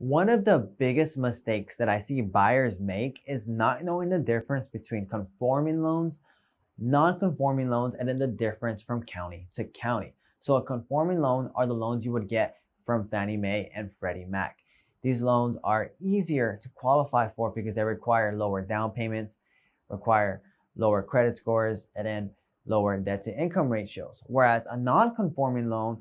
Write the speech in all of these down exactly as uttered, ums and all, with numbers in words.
One of the biggest mistakes that I see buyers make is not knowing the difference between conforming loans, non-conforming loans, and then the difference from county to county. So a conforming loan are the loans you would get from Fannie Mae and Freddie Mac. These loans are easier to qualify for because they require lower down payments, require lower credit scores, and then lower debt to income ratios. Whereas a non-conforming loan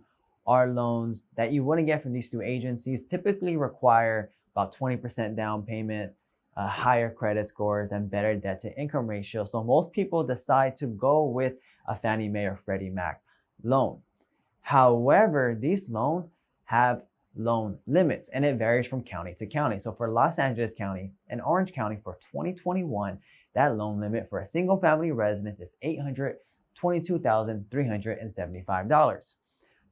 are loans that you wouldn't get from these two agencies, typically require about twenty percent down payment, uh, higher credit scores, and better debt to income ratio. So most people decide to go with a Fannie Mae or Freddie Mac loan. However, these loans have loan limits and it varies from county to county. So for Los Angeles County and Orange County for twenty twenty-one, that loan limit for a single family residence is eight hundred twenty-two thousand three hundred seventy-five dollars.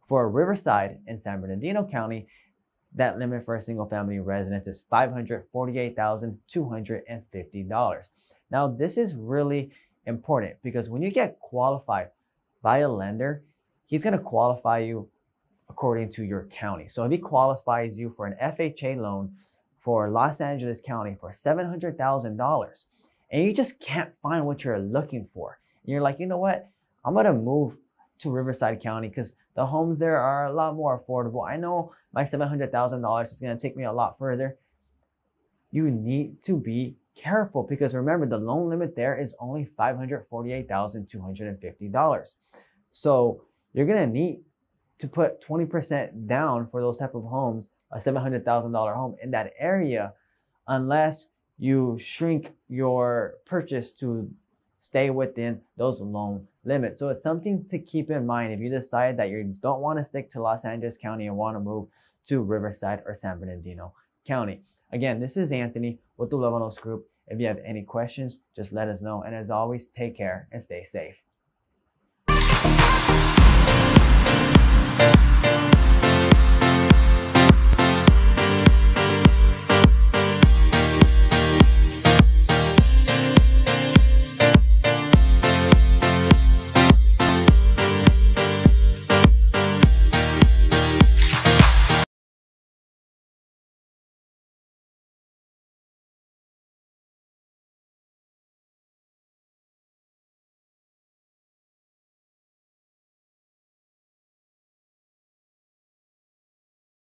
For Riverside in San Bernardino County, that limit for a single-family residence is five hundred forty-eight thousand two hundred fifty dollars. Now, this is really important because when you get qualified by a lender, he's going to qualify you according to your county. So if he qualifies you for an F H A loan for Los Angeles County for seven hundred thousand dollars, and you just can't find what you're looking for, and you're like, you know what, I'm going to move to Riverside County because the homes there are a lot more affordable. I know my seven hundred thousand dollars is going to take me a lot further. You need to be careful because remember, the loan limit there is only five hundred forty-eight thousand two hundred fifty dollars. So you're going to need to put twenty percent down for those type of homes, a seven hundred thousand dollar home in that area, unless you shrink your purchase to stay within those loan limits. So it's something to keep in mind if you decide that you don't want to stick to Los Angeles County and want to move to Riverside or San Bernardino County. Again, this is Anthony with the Luevanos Group. If you have any questions, just let us know. And as always, take care and stay safe.